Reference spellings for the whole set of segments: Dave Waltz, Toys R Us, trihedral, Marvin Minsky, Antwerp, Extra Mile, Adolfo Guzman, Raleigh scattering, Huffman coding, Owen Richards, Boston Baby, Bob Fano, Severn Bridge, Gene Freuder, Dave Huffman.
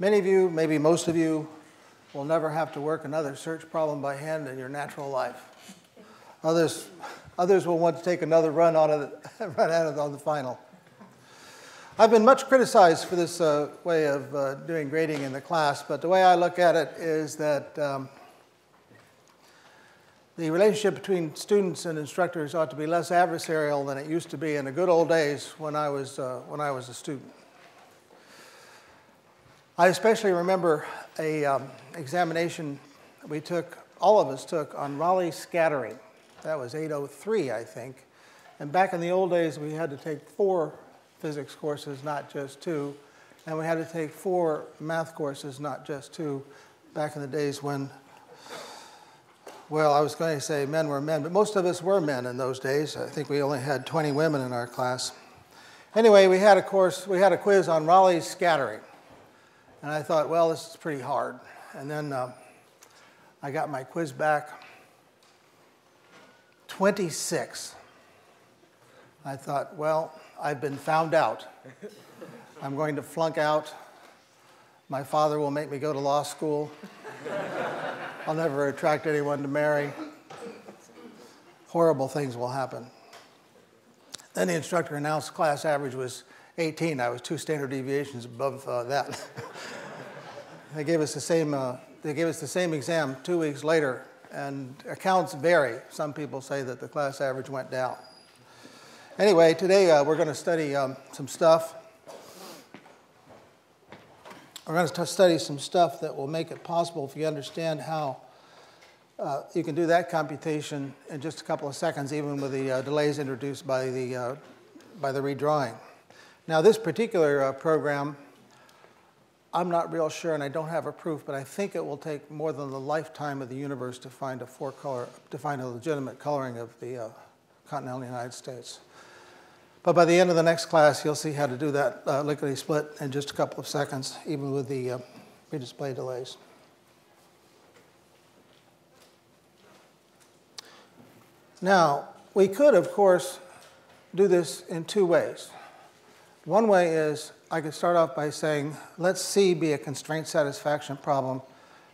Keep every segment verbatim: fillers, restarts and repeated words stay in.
Many of you, maybe most of you, will never have to work another search problem by hand in your natural life. Others, others will want to take another run, out of the, run out of the, on the final. I've been much criticized for this uh, way of uh, doing grading in the class, but the way I look at it is that um, the relationship between students and instructors ought to be less adversarial than it used to be in the good old days when I was, uh, when I was a student. I especially remember an um, examination we took, all of us took, on Raleigh scattering. That was eight oh three, I think. And back in the old days, we had to take four physics courses, not just two. And we had to take four math courses, not just two, back in the days when, well, I was going to say men were men, but most of us were men in those days. I think we only had twenty women in our class. Anyway, we had a course, we had a quiz on Raleigh scattering. And I thought, well, this is pretty hard. And then uh, I got my quiz back, twenty-six. I thought, well, I've been found out. I'm going to flunk out. My father will make me go to law school. I'll never attract anyone to marry. Horrible things will happen. Then the instructor announced class average was eighteen. I was two standard deviations above uh, that. They gave us the same. Uh, they gave us the same exam two weeks later, and accounts vary. Some people say that the class average went down. Anyway, today uh, we're going to study um, some stuff. We're going to study some stuff that will make it possible if you understand how uh, you can do that computation in just a couple of seconds, even with the uh, delays introduced by the uh, by the redrawing. Now, this particular uh, program, I'm not real sure, and I don't have a proof, but I think it will take more than the lifetime of the universe to find a four color, to find a legitimate coloring of the uh, continental United States. But by the end of the next class, you'll see how to do that uh, lickety split in just a couple of seconds, even with the uh, redisplay delays. Now, we could, of course, do this in two ways. One way is I could start off by saying, let C be a constraint satisfaction problem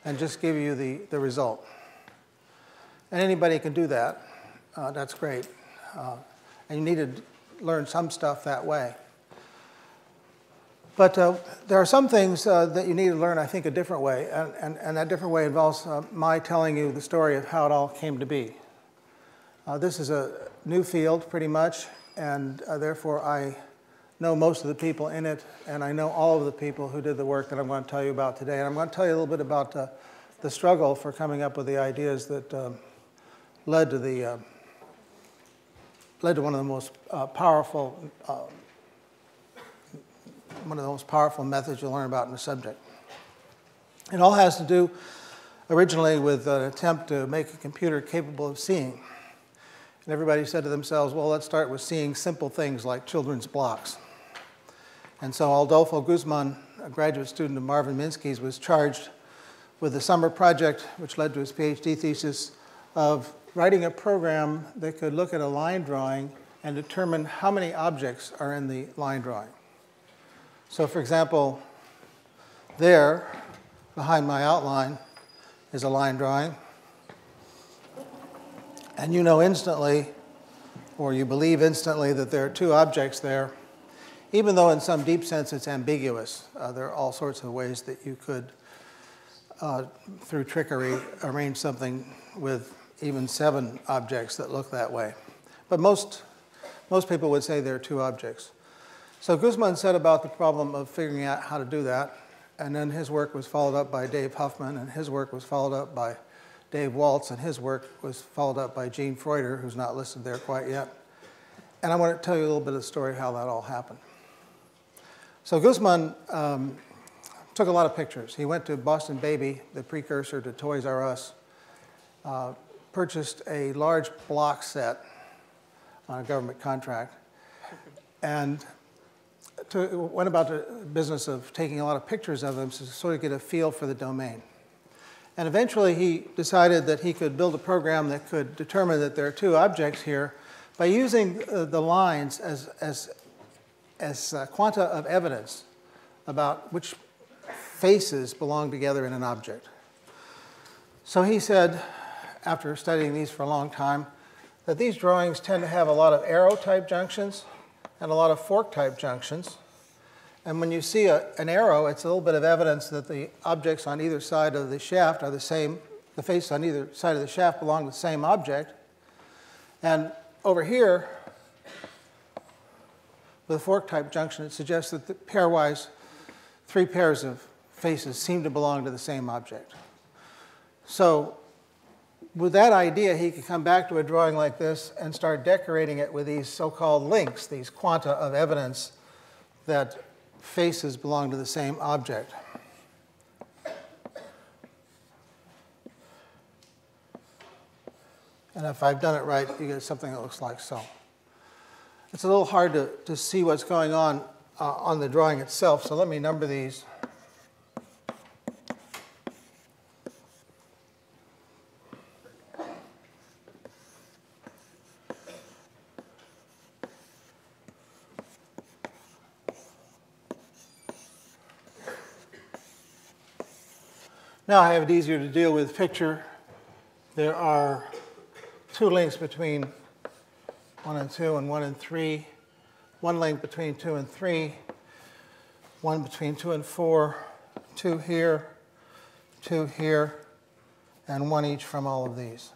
and just give you the, the result. And anybody can do that. Uh, that's great. Uh, and you need to learn some stuff that way. But uh, there are some things uh, that you need to learn, I think, a different way. And, and, and that different way involves uh, my telling you the story of how it all came to be. Uh, this is a new field, pretty much, and uh, therefore I know most of the people in it, and I know all of the people who did the work that I'm going to tell you about today. And I'm going to tell you a little bit about uh, the struggle for coming up with the ideas that um, led to the uh, led to one of the most uh, powerful uh, one of the most powerful methods you'll learn about in the subject. It all has to do originally with an attempt to make a computer capable of seeing. And everybody said to themselves, well, let's start with seeing simple things like children's blocks. And so Adolfo Guzman, a graduate student of Marvin Minsky's, was charged with the summer project, which led to his PhD thesis, of writing a program that could look at a line drawing and determine how many objects are in the line drawing. So for example, there, behind my outline, is a line drawing. And you know instantly, or you believe instantly, that there are two objects there, even though in some deep sense it's ambiguous. Uh, there are all sorts of ways that you could, uh, through trickery, arrange something with even seven objects that look that way. But most, most people would say there are two objects. So Guzman set about the problem of figuring out how to do that. And then his work was followed up by Dave Huffman, and his work was followed up by Dave Waltz, and his work was followed up by Gene Freuder, who's not listed there quite yet. And I want to tell you a little bit of the story of how that all happened. So Guzman um, took a lot of pictures. He went to Boston Baby, the precursor to Toys R Us, uh, purchased a large block set on a government contract, and to, went about the business of taking a lot of pictures of them to sort of get a feel for the domain. And eventually, he decided that he could build a program that could determine that there are two objects here by using uh, the lines as, as, as uh, quanta of evidence about which faces belong together in an object. So he said, after studying these for a long time, that these drawings tend to have a lot of arrow-type junctions and a lot of fork-type junctions. And when you see a, an arrow, it's a little bit of evidence that the objects on either side of the shaft are the same, the faces on either side of the shaft belong to the same object. And over here, with a fork-type junction, it suggests that the pairwise, three pairs of faces seem to belong to the same object. So with that idea, he could come back to a drawing like this and start decorating it with these so-called links, these quanta of evidence that faces belong to the same object. And if I've done it right, you get something that looks like so. It's a little hard to, to see what's going on uh, on the drawing itself, so let me number these. Now I have it easier to deal with picture. There are two links between one and two and one and three, one link between two and three, one between two and four, two here, two here, and one each from all of these.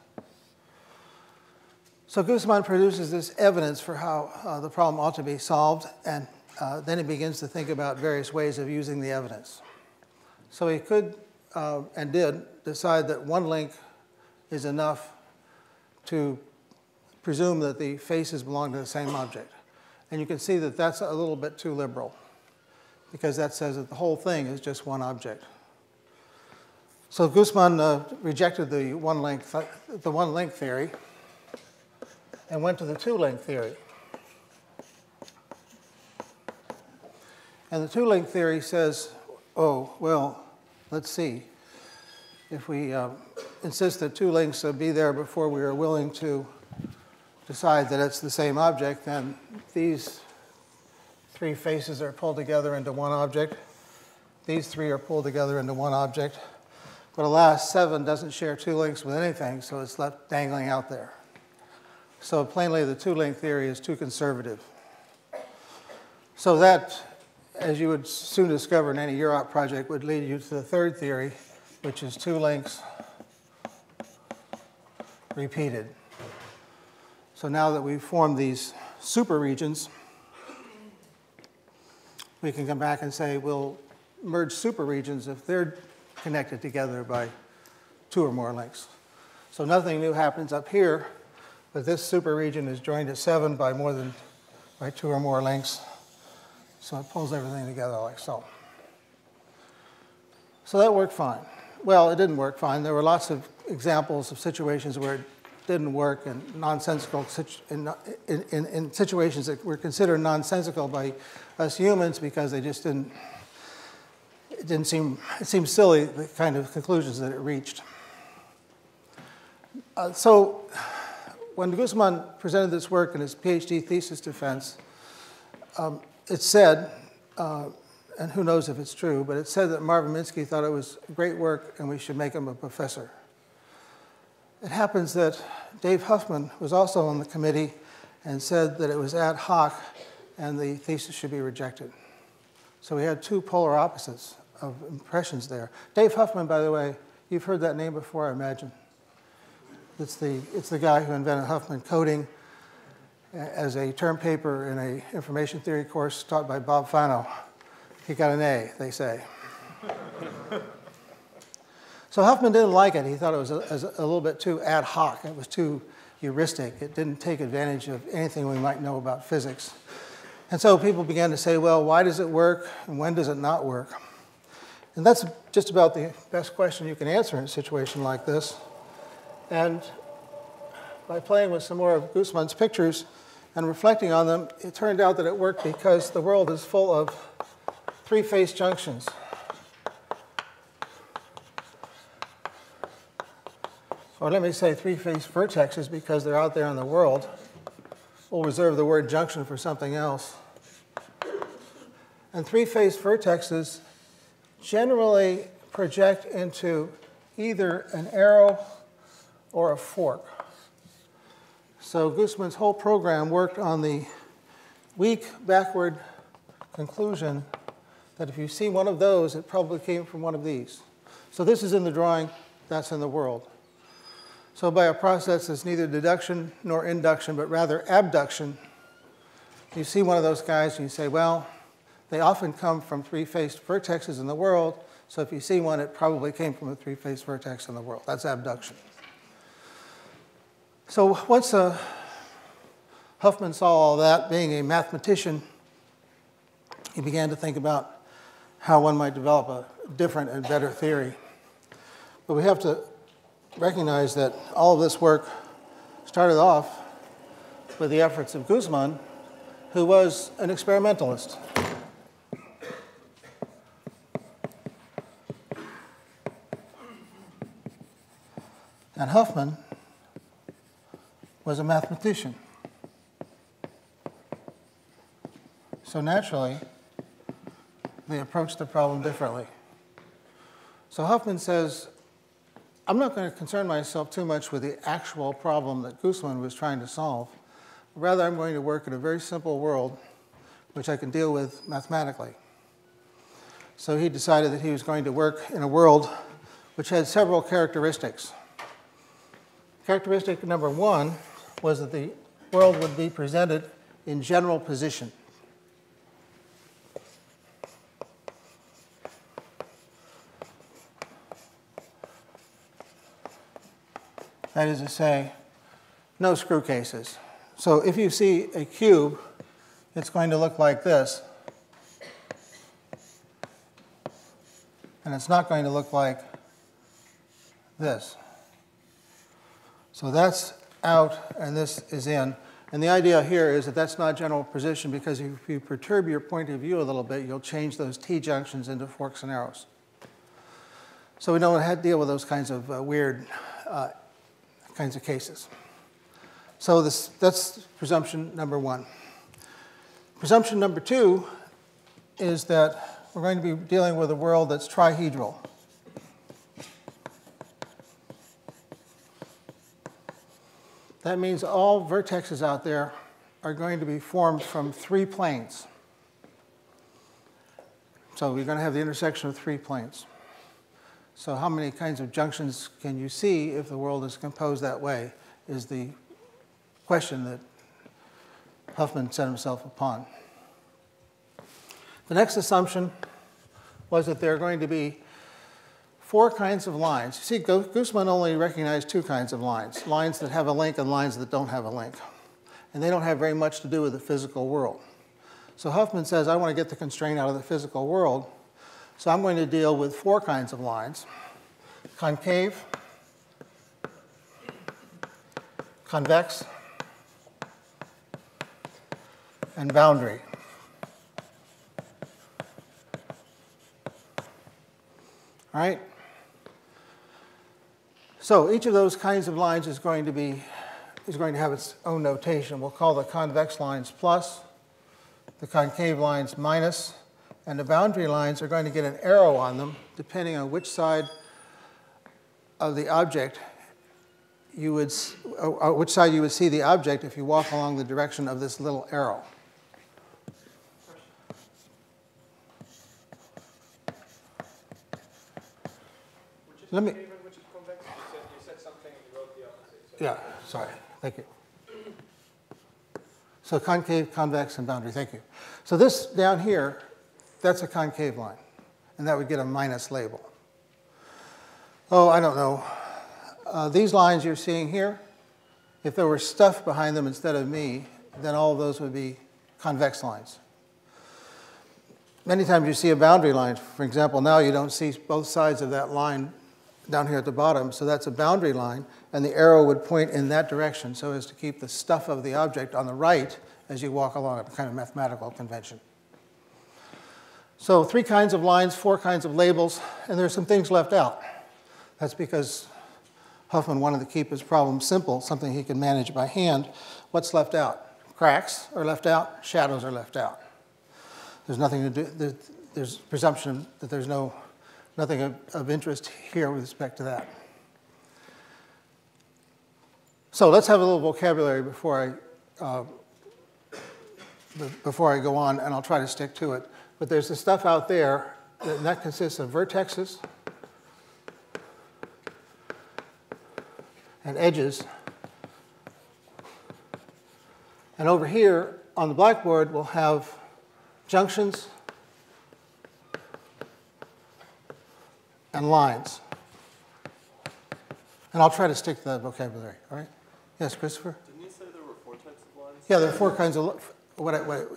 So Guzman produces this evidence for how uh, the problem ought to be solved, and uh, then he begins to think about various ways of using the evidence. So he could Uh, and did decide that one link is enough to presume that the faces belong to the same object. And you can see that that's a little bit too liberal, because that says that the whole thing is just one object. So Guzman uh, rejected the one link th the one link theory and went to the two link theory. And the two link theory says, oh, well, let's see, if we uh, insist that two links be there before we are willing to decide that it's the same object, then these three faces are pulled together into one object. These three are pulled together into one object. But alas, seven doesn't share two links with anything, so it's left dangling out there. So plainly, the two-link theory is too conservative. So that, as you would soon discover in any year-out project, would lead you to the third theory, which is two links repeated. So now that we've formed these super regions, we can come back and say we'll merge super regions if they're connected together by two or more links. So nothing new happens up here, but this super region is joined at seven by more than by two or more links. So it pulls everything together like so. So that worked fine. Well, it didn't work fine. There were lots of examples of situations where it didn't work, and nonsensical in, in, in situations that were considered nonsensical by us humans because they just didn't. It didn't seem it seemed silly, the kind of conclusions that it reached. Uh, so when Guzman presented this work in his PhD thesis defense, Um, It said, uh, and who knows if it's true, but it said that Marvin Minsky thought it was great work and we should make him a professor. It happens that Dave Huffman was also on the committee and said that it was ad hoc and the thesis should be rejected. So we had two polar opposites of impressions there. Dave Huffman, by the way, you've heard that name before, I imagine. It's the, it's the guy who invented Huffman coding as a term paper in an information theory course taught by Bob Fano. He got an A, they say. So Huffman didn't like it. He thought it was a, a little bit too ad hoc. It was too heuristic. It didn't take advantage of anything we might know about physics. And so people began to say, well, why does it work and when does it not work? And that's just about the best question you can answer in a situation like this. And by playing with some more of Guzman's pictures and reflecting on them, it turned out that it worked because the world is full of three-face junctions. Or let me say three-face vertexes because they're out there in the world. We'll reserve the word junction for something else. And three-face vertexes generally project into either an arrow or a fork. So Guzman's whole program worked on the weak backward conclusion that if you see one of those, it probably came from one of these. So this is in the drawing, that's in the world. So by a process that's neither deduction nor induction, but rather abduction, you see one of those guys and you say, well, they often come from three-faced vertexes in the world, so if you see one, it probably came from a three-faced vertex in the world. That's abduction. So once uh, Huffman saw all that, being a mathematician, he began to think about how one might develop a different and better theory. But we have to recognize that all of this work started off with the efforts of Guzman, who was an experimentalist. And Huffman was a mathematician. So naturally, they approached the problem differently. So Huffman says, I'm not going to concern myself too much with the actual problem that Guzman was trying to solve. Rather, I'm going to work in a very simple world, which I can deal with mathematically. So he decided that he was going to work in a world which had several characteristics. Characteristic number one was that the world would be presented in general position. That is to say, no screw cases. So if you see a cube, it's going to look like this. And it's not going to look like this. So that's out, and this is in. And the idea here is that that's not general position, because if you perturb your point of view a little bit, you'll change those T-junctions into forks and arrows. So we don't have to deal with those kinds of uh, weird uh, kinds of cases. So this, that's presumption number one. Presumption number two is that we're going to be dealing with a world that's trihedral. That means all vertexes out there are going to be formed from three planes. So we're going to have the intersection of three planes. So how many kinds of junctions can you see if the world is composed that way is the question that Huffman set himself upon. The next assumption was that there are going to be four kinds of lines. You see, Guzman only recognized two kinds of lines, lines that have a link and lines that don't have a link. And they don't have very much to do with the physical world. So Huffman says, I want to get the constraint out of the physical world, so I'm going to deal with four kinds of lines: concave, convex, and boundary. All right? So each of those kinds of lines is going to be, is going to have its own notation. We'll call the convex lines plus, the concave lines minus, and the boundary lines are going to get an arrow on them depending on which side of the object you would, or which side you would see the object if you walk along the direction of this little arrow. Let me. Which is convex? You said something and you wrote the opposite. Yeah, sorry. Thank you. So concave, convex, and boundary. Thank you. So this down here, that's a concave line. And that would get a minus label. Oh, I don't know. Uh, these lines you're seeing here, if there were stuff behind them instead of me, then all of those would be convex lines. Many times you see a boundary line. For example, now you don't see both sides of that line down here at the bottom, so that's a boundary line, and the arrow would point in that direction so as to keep the stuff of the object on the right as you walk along, a kind of mathematical convention. So three kinds of lines, four kinds of labels, and there's some things left out. That's because Huffman wanted to keep his problem simple, something he could manage by hand. What's left out? Cracks are left out, shadows are left out. There's nothing to do, there's presumption that there's no nothing of, of interest here with respect to that. So let's have a little vocabulary before I, uh, before I go on, and I'll try to stick to it. But there's the stuff out there, and that consists of vertexes and edges. And over here on the blackboard, we'll have junctions and lines. And I'll try to stick to that vocabulary, all right? Yes, Christopher? Didn't you say there were four types of lines? Yeah, there are four kinds of, what I, what I, the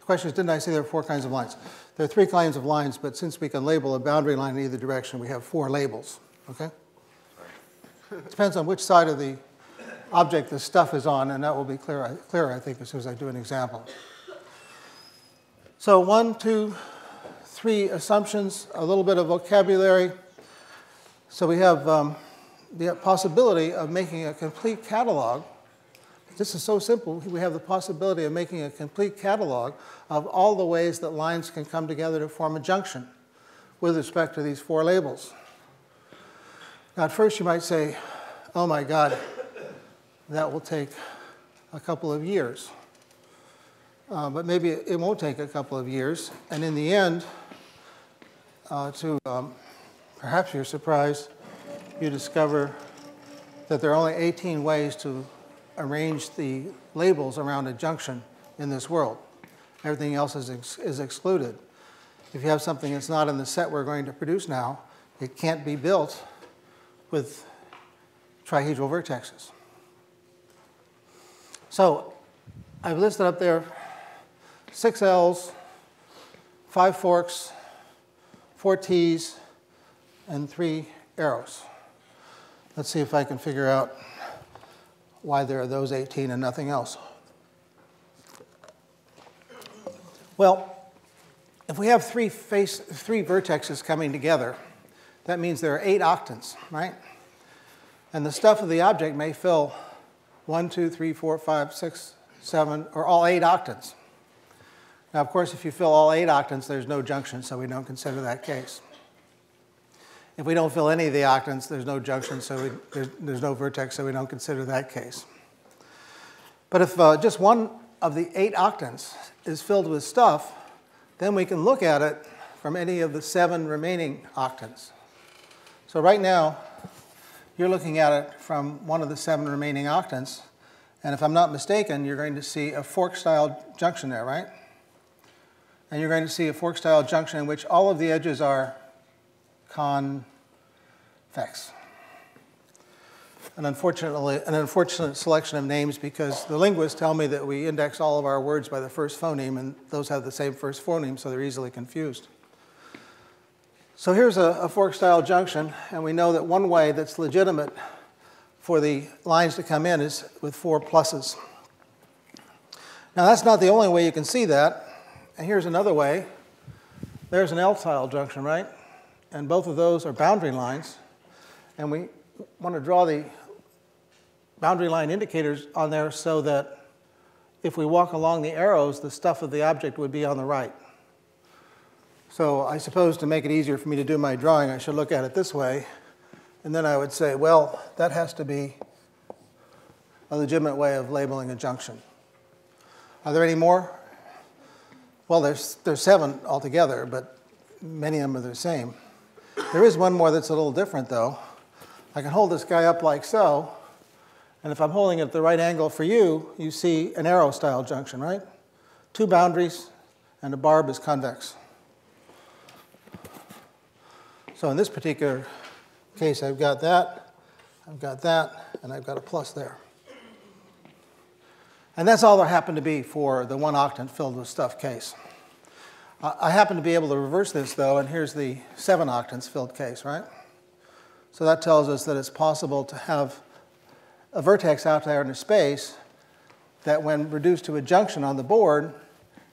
question is, didn't I say there are four kinds of lines? There are three kinds of lines, but since we can label a boundary line in either direction, we have four labels, okay? Depends on which side of the object the stuff is on, and that will be clearer, clearer, I think, as soon as I do an example. So one, two, three assumptions, a little bit of vocabulary. So we have um, the possibility of making a complete catalog. This is so simple. We have the possibility of making a complete catalog of all the ways that lines can come together to form a junction with respect to these four labels. Now, at first you might say, oh my God, that will take a couple of years. Uh, but maybe it won't take a couple of years. And in the end, uh, to um, perhaps your surprise, you discover that there are only eighteen ways to arrange the labels around a junction in this world. Everything else is, ex is excluded. If you have something that's not in the set we're going to produce now, it can't be built with trihedral vertexes. So I've listed up there six L's, five forks, four T's, and three arrows. Let's see if I can figure out why there are those eighteen and nothing else. Well, if we have three, face, three vertexes coming together, that means there are eight octants, right? And the stuff of the object may fill one, two, three, four, five, six, seven, or all eight octants. Now, of course, if you fill all eight octants, there's no junction, so we don't consider that case. If we don't fill any of the octants, there's no junction, so we, there's, there's no vertex, so we don't consider that case. But if uh, just one of the eight octants is filled with stuff, then we can look at it from any of the seven remaining octants. So right now, you're looking at it from one of the seven remaining octants. And if I'm not mistaken, you're going to see a fork-style junction there, right? And you're going to see a fork-style junction in which all of the edges are convex. And unfortunately, an unfortunate selection of names, because the linguists tell me that we index all of our words by the first phoneme, and those have the same first phoneme, so they're easily confused. So here's a, a fork-style junction, and we know that one way that's legitimate for the lines to come in is with four pluses. Now, that's not the only way you can see that. And here's another way. There's an L-style junction, right? And both of those are boundary lines. And we want to draw the boundary line indicators on there so that if we walk along the arrows, the stuff of the object would be on the right. So I suppose to make it easier for me to do my drawing, I should look at it this way. And then I would say, well, that has to be a legitimate way of labeling a junction. Are there any more? Well, there's, there's seven altogether, but many of them are the same. There is one more that's a little different, though. I can hold this guy up like so, and if I'm holding it at the right angle for you, you see an arrow-style junction, right? Two boundaries, and the barb is convex. So in this particular case, I've got that, I've got that, and I've got a plus there. And that's all there happened to be for the one octant filled with stuff case. Uh, I happen to be able to reverse this, though, and here's the seven octants filled case, right? So that tells us that it's possible to have a vertex out there in space that, when reduced to a junction on the board,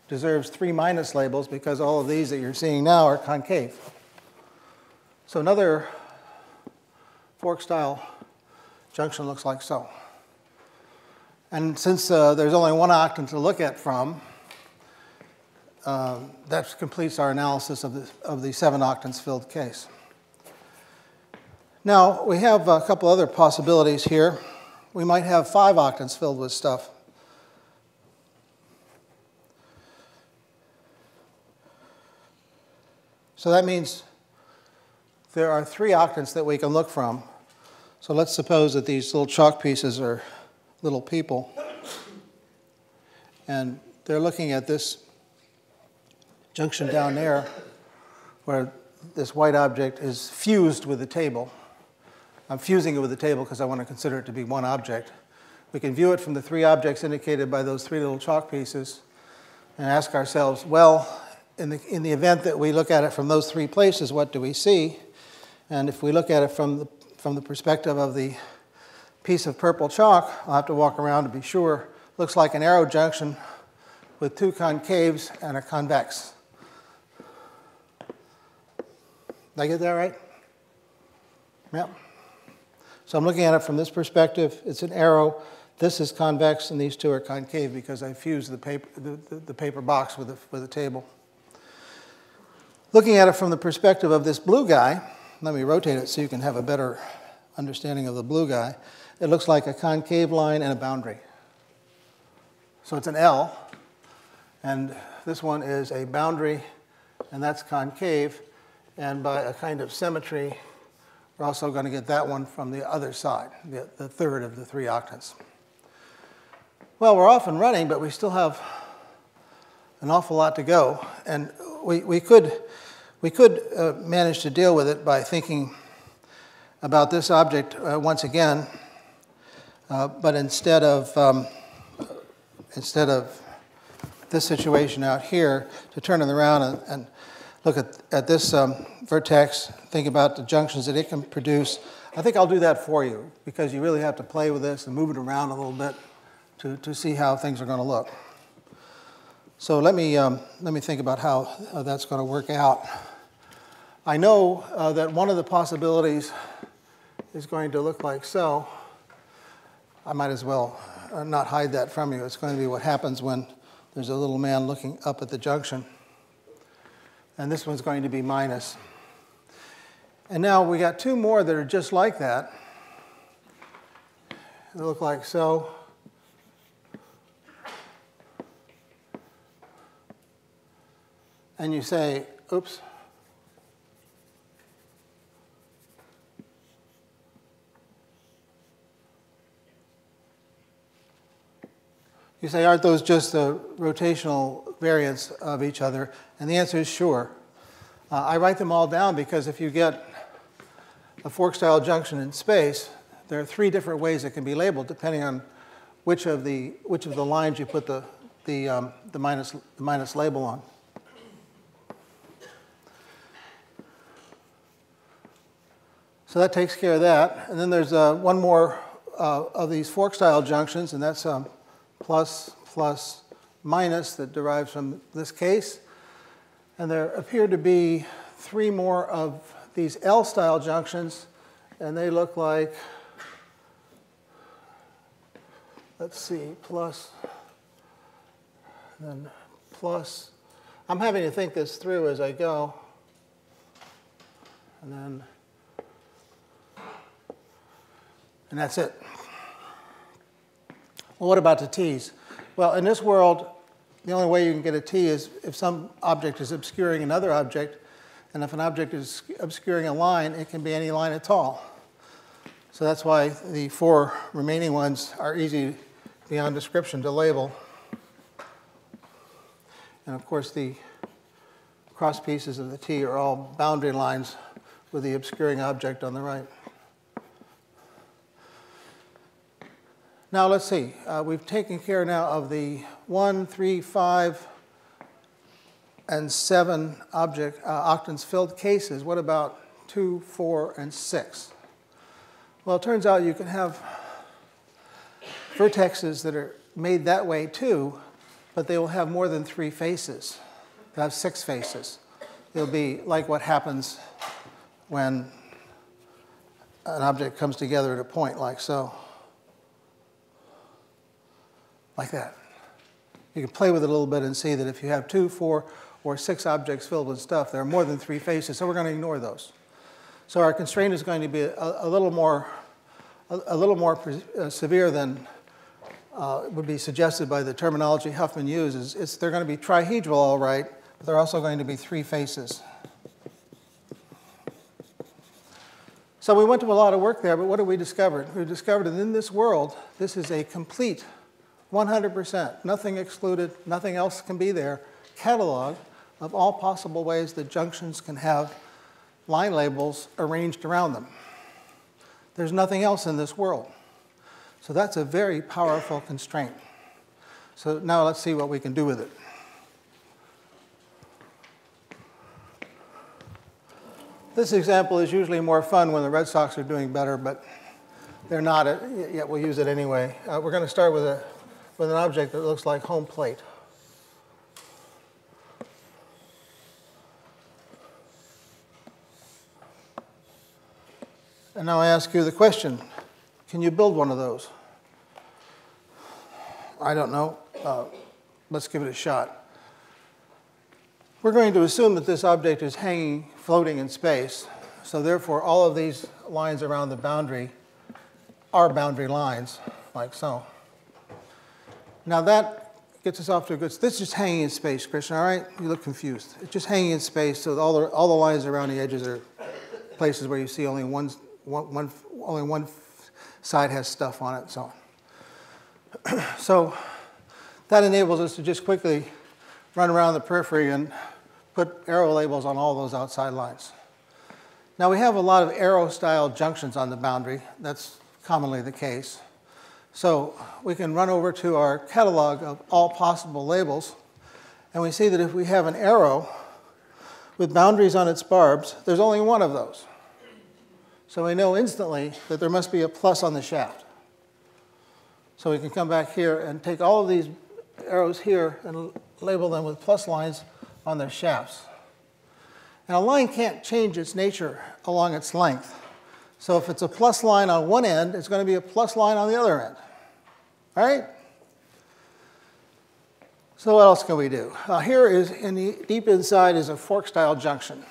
deserves three minus labels because all of these that you're seeing now are concave. So another fork-style junction looks like so. And since uh, there's only one octant to look at from, uh, that completes our analysis of the, of the seven octants filled case. Now, we have a couple other possibilities here. We might have five octants filled with stuff. So that means there are three octants that we can look from. So let's suppose that these little chalk pieces are little people. And they're looking at this junction down there where this white object is fused with the table. I'm fusing it with the table because I want to consider it to be one object. We can view it from the three objects indicated by those three little chalk pieces and ask ourselves, well, in the, in the event that we look at it from those three places, what do we see? And if we look at it from the, from the perspective of the piece of purple chalk, I'll have to walk around to be sure, looks like an arrow junction with two concaves and a convex. Did I get that right? Yep. So I'm looking at it from this perspective. It's an arrow. This is convex, and these two are concave because I fused the paper, the, the, the paper box with a, with a table. Looking at it from the perspective of this blue guy, let me rotate it so you can have a better understanding of the blue guy. It looks like a concave line and a boundary. So it's an L, and this one is a boundary, and that's concave. And by a kind of symmetry, we're also going to get that one from the other side, the, the third of the three octants. Well, we're off and running, but we still have an awful lot to go. And we, we could, we could uh, manage to deal with it by thinking about this object uh, once again. Uh, but instead of, um, instead of this situation out here, to turn it around and, and look at, at this um, vertex, think about the junctions that it can produce. I think I'll do that for you, because you really have to play with this and move it around a little bit to, to see how things are going to look. So let me, um, let me think about how uh, that's going to work out. I know uh, that one of the possibilities is going to look like so. I might as well uh, not hide that from you. It's going to be what happens when there's a little man looking up at the junction. And this one's going to be minus. And now we got two more that are just like that. They look like so. And you say, oops. You say, aren't those just the rotational variants of each other? And the answer is sure. Uh, I write them all down because if you get a fork-style junction in space, there are three different ways it can be labeled depending on which of the which of the lines you put the the um, the minus the minus label on. So that takes care of that. And then there's uh, one more uh, of these fork-style junctions, and that's um, plus plus minus that derives from this case. And there appear to be three more of these L-style junctions, and they look like, let's see, plus, then plus. I'm having to think this through as I go. And then, and that's it. Well, what about the T's? Well, in this world, the only way you can get a T is if some object is obscuring another object. And if an object is obscuring a line, it can be any line at all. So that's why the four remaining ones are easy beyond description to label. And of course, the cross pieces of the T are all boundary lines with the obscuring object on the right. Now let's see, uh, we've taken care now of the one, three, five, and seven object uh, octants filled cases. What about two, four, and six? Well, it turns out you can have vertexes that are made that way too, but they will have more than three faces. They'll have six faces. They'll be like what happens when an object comes together at a point like so. Like that. You can play with it a little bit and see that if you have two, four, or six objects filled with stuff, there are more than three faces, so we're going to ignore those. So our constraint is going to be a, a little more, a, a little more pre, uh, severe than uh, would be suggested by the terminology Huffman uses. It's, they're going to be trihedral, all right, but they're also going to be three faces. So we went to a lot of work there, but what did we discover? We discovered that in this world, this is a complete, one hundred percent, nothing excluded, nothing else can be there, catalog of all possible ways that junctions can have line labels arranged around them. There's nothing else in this world. So that's a very powerful constraint. So now let's see what we can do with it. This example is usually more fun when the Red Sox are doing better, but they're not, yet we'll use it anyway. Uh, we're going to start with, a, with an object that looks like home plate. And now I ask you the question, can you build one of those? I don't know. Uh, let's give it a shot. We're going to assume that this object is hanging, floating in space. So therefore, all of these lines around the boundary are boundary lines, like so. Now that gets us off to a good start. This is just hanging in space, Krishna, all right? You look confused. It's just hanging in space, so all the, all the lines around the edges are places where you see only one, one, one, only one side has stuff on it, so. So that enables us to just quickly run around the periphery and put arrow labels on all those outside lines. Now we have a lot of arrow-style junctions on the boundary. That's commonly the case. So we can run over to our catalog of all possible labels, and we see that if we have an arrow with boundaries on its barbs, there's only one of those. So we know instantly that there must be a plus on the shaft. So we can come back here and take all of these arrows here and label them with plus lines on their shafts. And a line can't change its nature along its length. So if it's a plus line on one end, it's going to be a plus line on the other end. All right? So what else can we do? Uh, here is, in the deep inside, is a fork-style junction.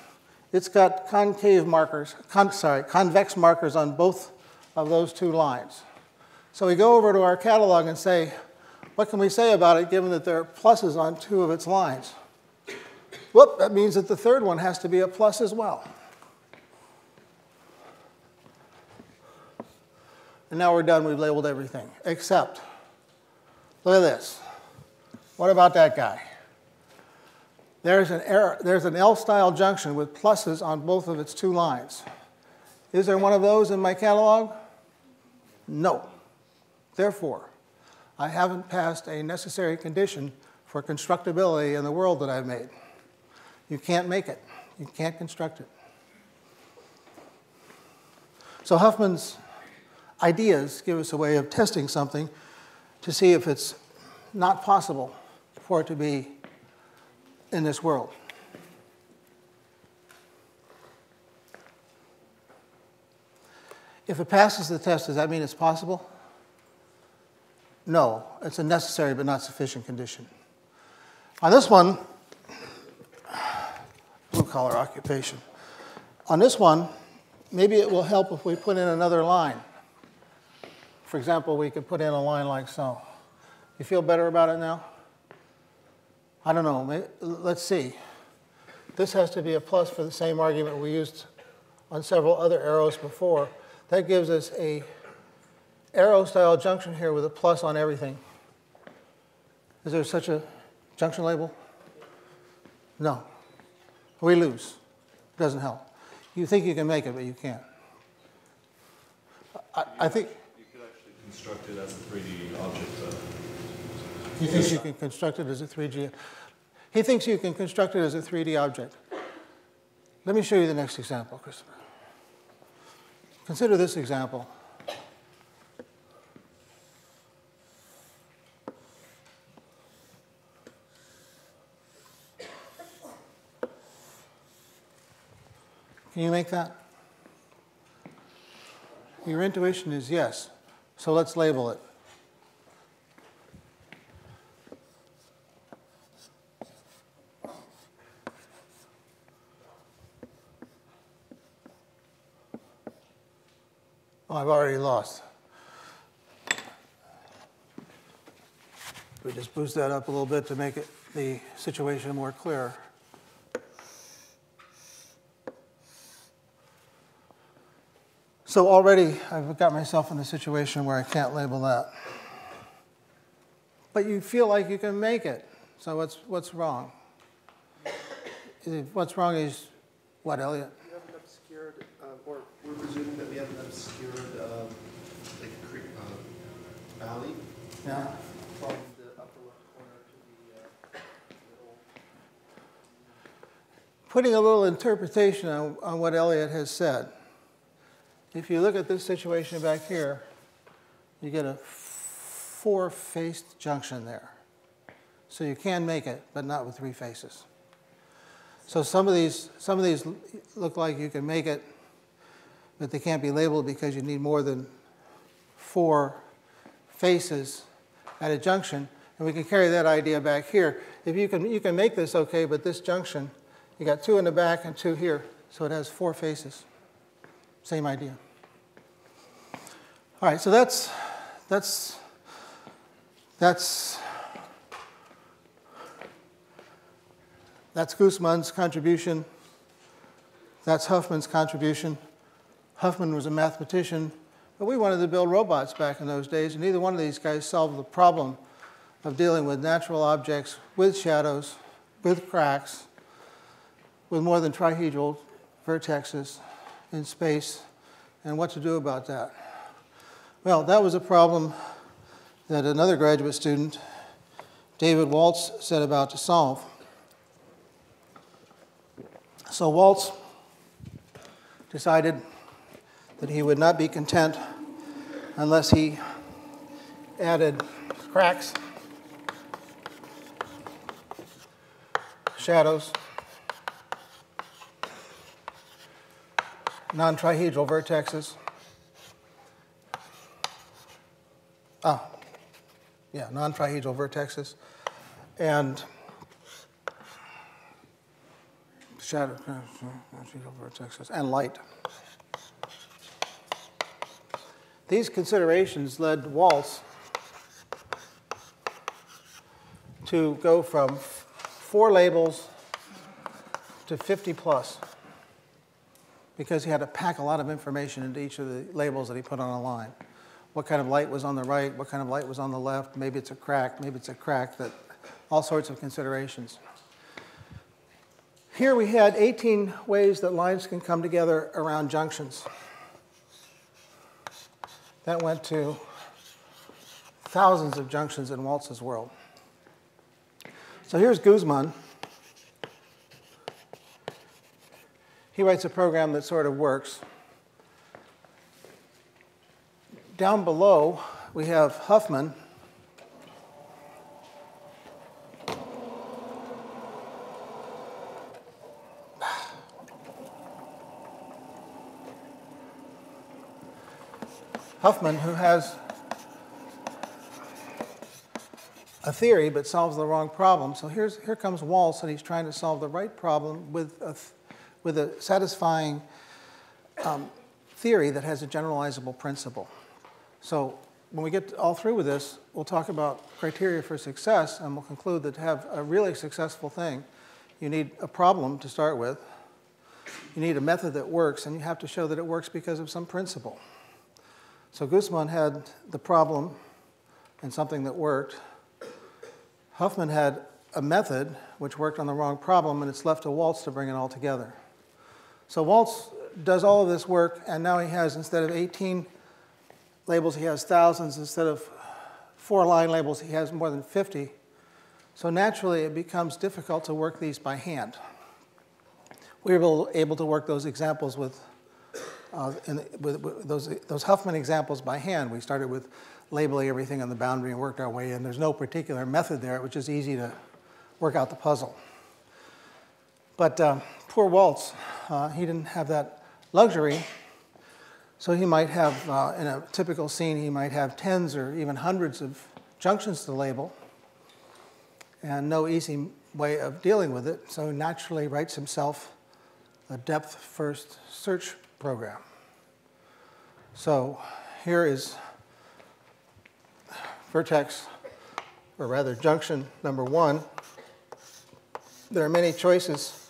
It's got concave markers, con sorry, convex markers on both of those two lines. So we go over to our catalog and say, what can we say about it given that there are pluses on two of its lines? Whoop, that means that the third one has to be a plus as well. And now we're done. We've labeled everything except, look at this. What about that guy? There's an error, there's an L-style junction with pluses on both of its two lines. Is there one of those in my catalog? No. Therefore, I haven't passed a necessary condition for constructibility in the world that I've made. You can't make it. You can't construct it. So Huffman's ideas give us a way of testing something to see if it's not possible for it to be in this world. If it passes the test, does that mean it's possible? No, it's a necessary but not sufficient condition. On this one, blue-collar occupation. On this one, maybe it will help if we put in another line. For example, we could put in a line like so. You feel better about it now? I don't know. Let's see. This has to be a plus for the same argument we used on several other arrows before. That gives us a arrow-style junction here with a plus on everything. Is there such a junction label? No. We lose. It doesn't help. You think you can make it, but you can't. I, I think... You could actually construct it as a three D object. He thinks you can construct it as a three D. He thinks you can construct it as a three D object. Let me show you the next example, Christopher. Consider this example. Can you make that? Your intuition is yes. So let's label it. I've already lost. We just boost that up a little bit to make it the situation more clear. So already I've got myself in a situation where I can't label that. But you feel like you can make it. So what's, what's wrong? What's wrong is what, Elliot? We haven't obscured, uh, or we're presuming that we haven't obscured um, the creek, uh, valley. Yeah. From the upper left corner to the uh, middle. Putting a little interpretation on, on what Elliot has said. If you look at this situation back here, you get a four-faced junction there. So you can make it, but not with three faces. So some of these, some of these look like you can make it, but they can't be labeled because you need more than four faces at a junction. And we can carry that idea back here. If you can, you can make this okay, but this junction, you got two in the back and two here, so it has four faces. Same idea. All right, so that's that's that's that's Guzman's contribution. That's Huffman's contribution. Huffman was a mathematician, but we wanted to build robots back in those days, and neither one of these guys solved the problem of dealing with natural objects with shadows, with cracks, with more than trihedral vertexes in space, and what to do about that. Well, that was a problem that another graduate student, David Waltz, set about to solve. So Waltz decided that he would not be content unless he added cracks, shadows, non-trihedral vertexes. Ah, yeah, non-trihedral vertexes. And shadow, non-trihedral vertexes, and light. These considerations led Waltz to go from four labels to fifty plus. Because he had to pack a lot of information into each of the labels that he put on a line. What kind of light was on the right? What kind of light was on the left? Maybe it's a crack. Maybe it's a crack. That, all sorts of considerations. Here we had eighteen ways that lines can come together around junctions. That went to thousands of junctions in Waltz's world. So here's Guzman. He writes a program that sort of works. Down below, we have Huffman. Huffman, who has a theory but solves the wrong problem. So here's, here comes Waltz, and he's trying to solve the right problem with a with a satisfying um, theory that has a generalizable principle. So when we get all through with this, we'll talk about criteria for success, and we'll conclude that to have a really successful thing, you need a problem to start with. You need a method that works, and you have to show that it works because of some principle. So Guzman had the problem and something that worked. Huffman had a method which worked on the wrong problem, and it's left to Waltz to bring it all together. So Waltz does all of this work, and now he has, instead of eighteen labels, he has thousands. Instead of four line labels, he has more than fifty. So naturally, it becomes difficult to work these by hand. We were able to work those examples with, uh, in, with, with those, those Huffman examples by hand. We started with labeling everything on the boundary and worked our way in. There's no particular method there, which is easy to work out the puzzle. But uh, poor Waltz, uh, he didn't have that luxury. So he might have, uh, in a typical scene, he might have tens or even hundreds of junctions to label, and no easy way of dealing with it. So he naturally writes himself a depth-first search program. So here is vertex, or rather junction number one. There are many choices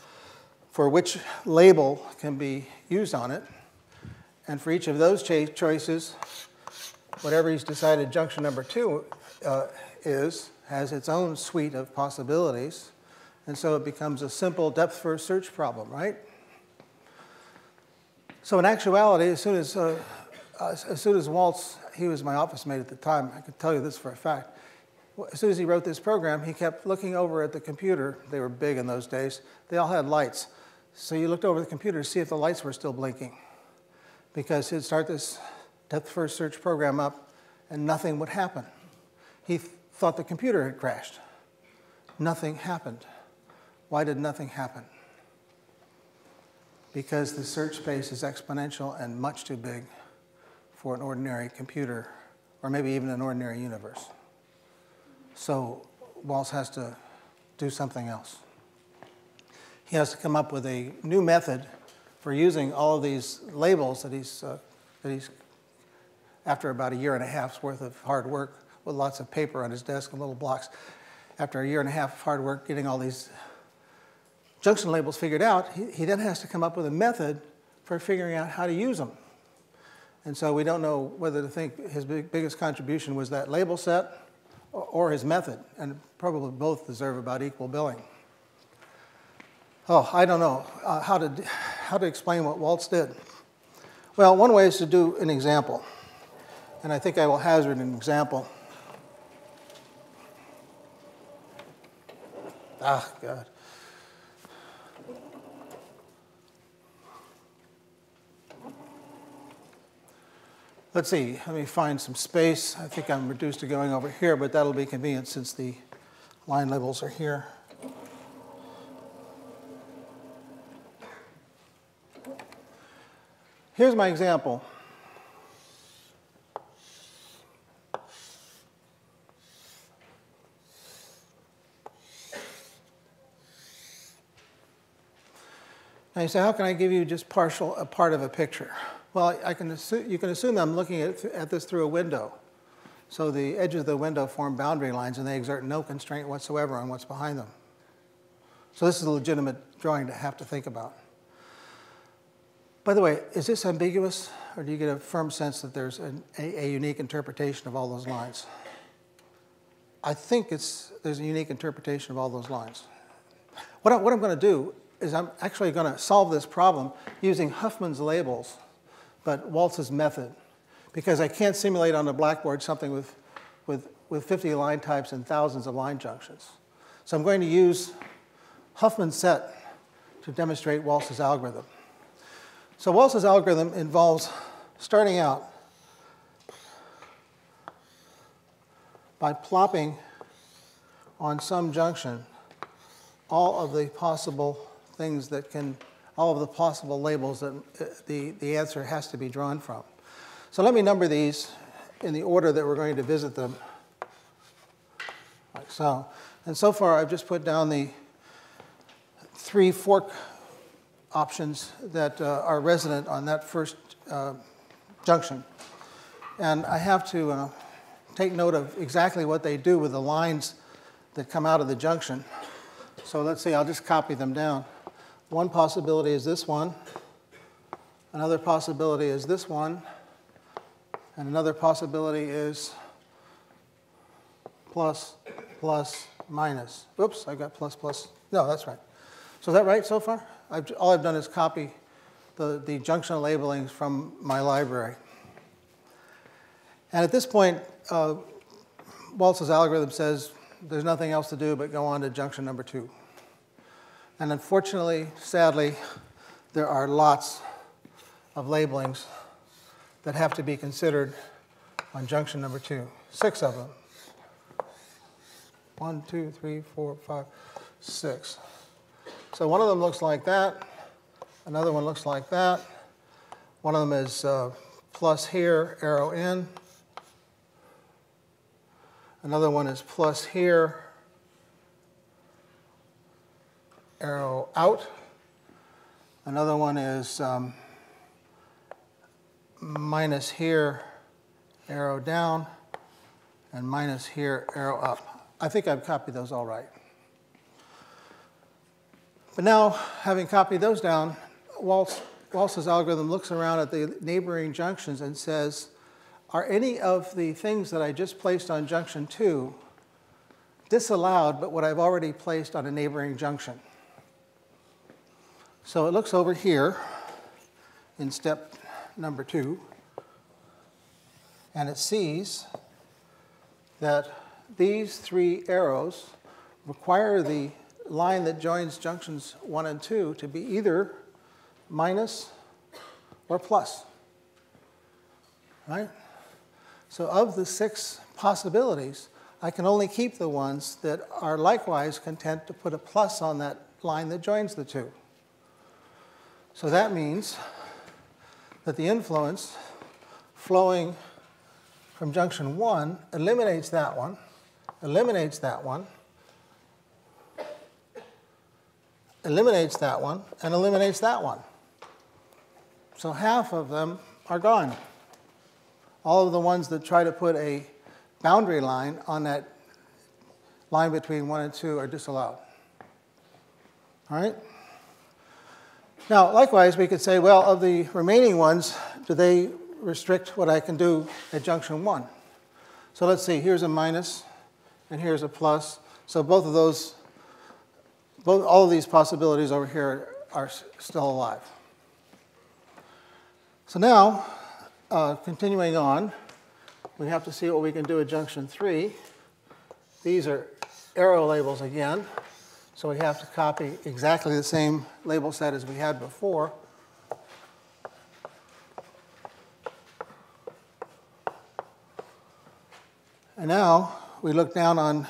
for which label can be used on it. And for each of those choices, whatever he's decided junction number two uh, is has its own suite of possibilities. And so it becomes a simple depth first search problem, right? So in actuality, as soon as, uh, as soon as Waltz, he was my office mate at the time, I could tell you this for a fact. As soon as he wrote this program, he kept looking over at the computer. They were big in those days. They all had lights. So you looked over the computer to see if the lights were still blinking, because he'd start this depth first search program up and nothing would happen. He th thought the computer had crashed. Nothing happened. Why did nothing happen? Because the search space is exponential and much too big for an ordinary computer, or maybe even an ordinary universe. So Waltz has to do something else. He has to come up with a new method for using all of these labels that he's, uh, that he's, after about a year and a half's worth of hard work with lots of paper on his desk and little blocks, after a year and a half of hard work getting all these junction labels figured out, he, he then has to come up with a method for figuring out how to use them. And so we don't know whether to think his big, biggest contribution was that label set or, or his method, and probably both deserve about equal billing. Oh, I don't know uh, how to, how to explain what Waltz did. Well, one way is to do an example. And I think I will hazard an example. Ah, God. Let's see, let me find some space. I think I'm reduced to going over here, but that'll be convenient since the line labels are here. Here's my example. Now you say, how can I give you just partial, a part of a picture? Well, I can assume, you can assume that I'm looking at, at this through a window. So the edges of the window form boundary lines, and they exert no constraint whatsoever on what's behind them. So this is a legitimate drawing to have to think about. By the way, is this ambiguous, or do you get a firm sense that there's an, a, a unique interpretation of all those lines? I think it's, there's a unique interpretation of all those lines. What, I, what I'm going to do is I'm actually going to solve this problem using Huffman's labels, but Waltz's method, because I can't simulate on the blackboard something with, with, with fifty line types and thousands of line junctions. So I'm going to use Huffman's set to demonstrate Waltz's algorithm. So Waltz's algorithm involves starting out by plopping on some junction all of the possible things that can, all of the possible labels that the, the answer has to be drawn from. So let me number these in the order that we're going to visit them, like so. And so far, I've just put down the three fork options that uh, are resident on that first uh, junction. And I have to uh, take note of exactly what they do with the lines that come out of the junction. So let's see, I'll just copy them down. One possibility is this one. Another possibility is this one. And another possibility is plus, plus, minus. Oops, I've got plus, plus. No, that's right. So is that right so far? I've, all I've done is copy the, the junction labelings from my library. And at this point, uh, Waltz's algorithm says there's nothing else to do but go on to junction number two. And unfortunately, sadly, there are lots of labelings that have to be considered on junction number two. Six of them. One, two, three, four, five, six. So one of them looks like that. Another one looks like that. One of them is uh, plus here, arrow in. Another one is plus here, arrow out. Another one is um, minus here, arrow down, and minus here, arrow up. I think I've copied those all right. But now, having copied those down, Waltz, Waltz's algorithm looks around at the neighboring junctions and says, are any of the things that I just placed on junction two disallowed but what I've already placed on a neighboring junction? So it looks over here in step number two, and it sees that these three arrows require the line that joins junctions one and two to be either minus or plus, right? So of the six possibilities, I can only keep the ones that are likewise content to put a plus on that line that joins the two. So that means that the influence flowing from junction one eliminates that one, eliminates that one, eliminates that one, and eliminates that one. So half of them are gone. All of the ones that try to put a boundary line on that line between one and two are disallowed. All right? Now, likewise, we could say, well, of the remaining ones, do they restrict what I can do at junction one? So let's see, here's a minus, and here's a plus. So both of those, both, all of these possibilities over here are still alive. So now, uh, continuing on, we have to see what we can do at junction three. These are arrow labels again. So we have to copy exactly the same label set as we had before. And now we look down on,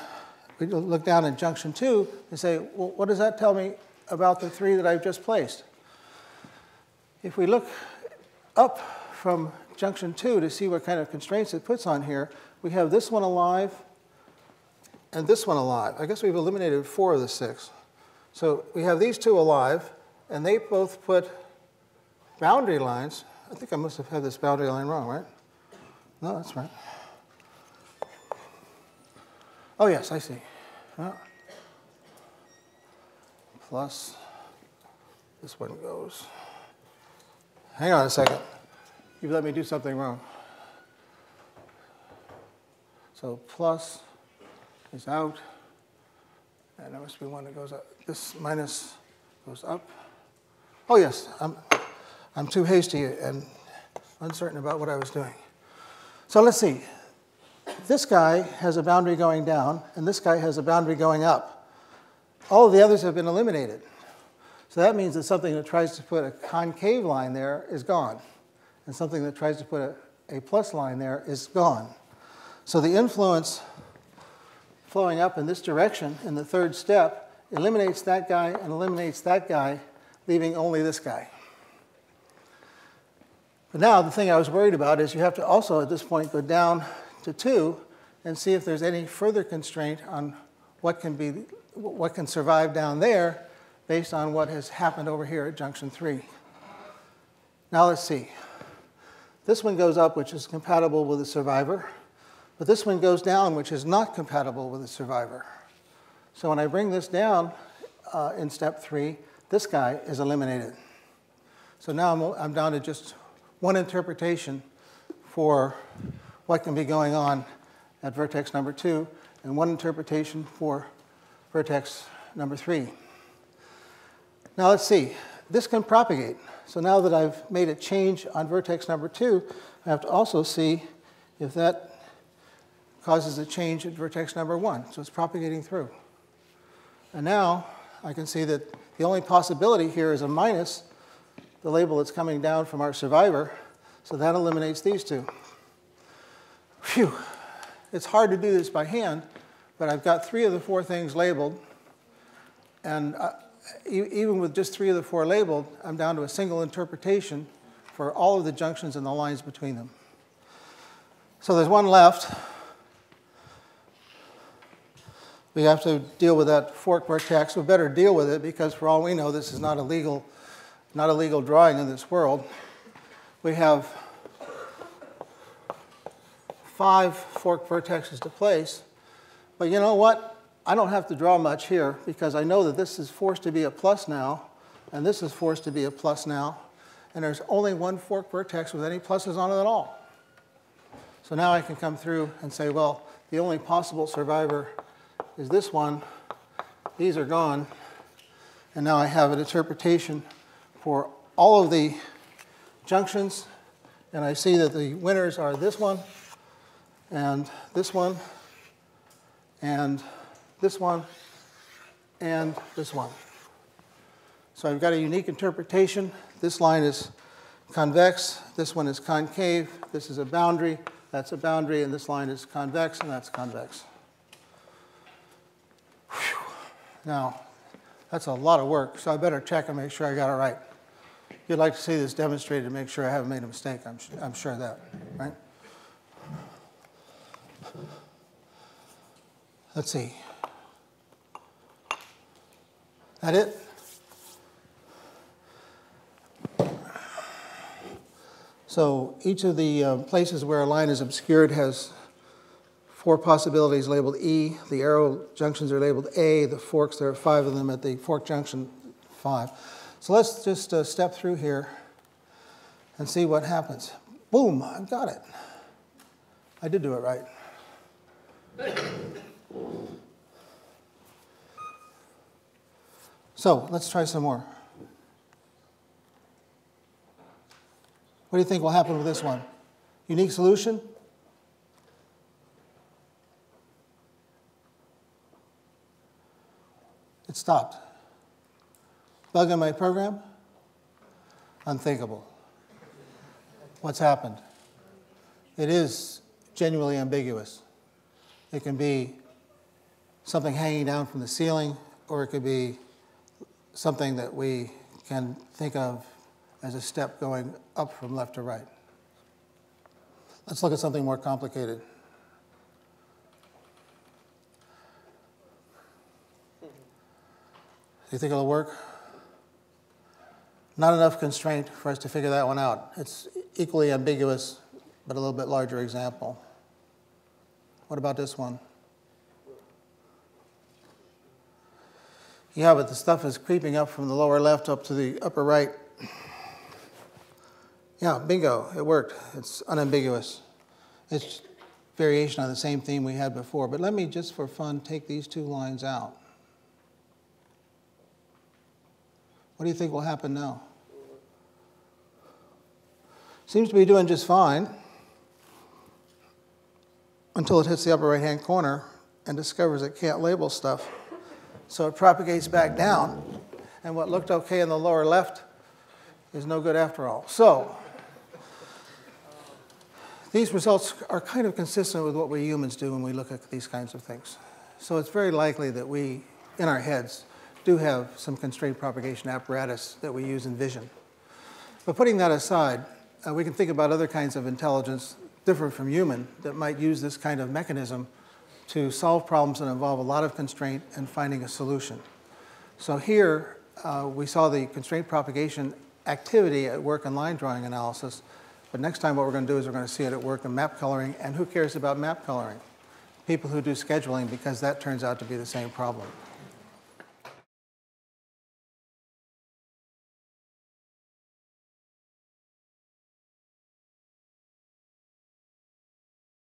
we look down at junction two and say, well, what does that tell me about the three that I've just placed? If we look up from junction two to see what kind of constraints it puts on here, we have this one alive and this one alive. I guess we've eliminated four of the six. So we have these two alive, and they both put boundary lines. I think I must have had this boundary line wrong, right? No, that's right. Oh, yes, I see. Huh? Plus, this one goes. Hang on a second. You've let me do something wrong. So plus is out, and there must be one that goes up. This minus goes up. Oh, yes, I'm, I'm too hasty and uncertain about what I was doing. So let's see. This guy has a boundary going down, and this guy has a boundary going up. All of the others have been eliminated. So that means that something that tries to put a concave line there is gone, and something that tries to put a, a plus line there is gone. So the influence flowing up in this direction in the third step eliminates that guy and eliminates that guy, leaving only this guy. But now the thing I was worried about is you have to also at this point go down to two and see if there's any further constraint on what can be, what can survive down there based on what has happened over here at junction three. Now let's see. This one goes up, which is compatible with the survivor, but this one goes down, which is not compatible with the survivor. So when I bring this down uh, in step three, this guy is eliminated. So now I'm, I'm down to just one interpretation for what can be going on at vertex number two, and one interpretation for vertex number three. Now let's see. This can propagate. So now that I've made a change on vertex number two, I have to also see if that causes a change at vertex number one. So it's propagating through. And now I can see that the only possibility here is a minus, the label that's coming down from our survivor. So that eliminates these two. Phew. It's hard to do this by hand, but I've got three of the four things labeled. And I, even with just three of the four labeled, I'm down to a single interpretation for all of the junctions and the lines between them. So there's one left. We have to deal with that fork vertex. We better deal with it because, for all we know, this is not a legal, not a legal drawing in this world. We have five fork vertexes to place. But you know what? I don't have to draw much here because I know that this is forced to be a plus now, and this is forced to be a plus now, and there's only one fork vertex with any pluses on it at all. So now I can come through and say, well, the only possible survivor is this one. These are gone. And now I have an interpretation for all of the junctions. And I see that the winners are this one, and this one, and this one, and this one. So I've got a unique interpretation. This line is convex. This one is concave. This is a boundary. That's a boundary. And this line is convex, and that's convex. Whew. Now, that's a lot of work, so I better check and make sure I got it right. You'd like to see this demonstrated to make sure I haven't made a mistake. I'm, I'm sure of that, right? Let's see. That it? So each of the uh, places where a line is obscured has four possibilities labeled E. The arrow junctions are labeled A. The forks, there are five of them at the fork junction, five. So let's just uh, step through here and see what happens. Boom, I've got it. I did do it right. So let's try some more. What do you think will happen with this one? Unique solution? It stopped. Bug in my program? Unthinkable. What's happened? It is genuinely ambiguous. It can be something hanging down from the ceiling, or it could be something that we can think of as a step going up from left to right. Let's look at something more complicated. Do you think it'll work? Not enough constraint for us to figure that one out. It's equally ambiguous, but a little bit larger example. What about this one? Yeah, but the stuff is creeping up from the lower left up to the upper right. Yeah, bingo, it worked. It's unambiguous. It's variation on the same theme we had before. But let me just for fun take these two lines out. What do you think will happen now? Seems to be doing just fine until it hits the upper right-hand corner and discovers it can't label stuff. So it propagates back down, and what looked okay in the lower left is no good after all. So these results are kind of consistent with what we humans do when we look at these kinds of things. So it's very likely that we, in our heads, do have some constraint propagation apparatus that we use in vision. But putting that aside, uh, we can think about other kinds of intelligence different from human that might use this kind of mechanism to solve problems that involve a lot of constraint and finding a solution. So here, uh, we saw the constraint propagation activity at work in line drawing analysis. But next time what we're going to do is we're going to see it at work in map coloring. And who cares about map coloring? People who do scheduling, because that turns out to be the same problem.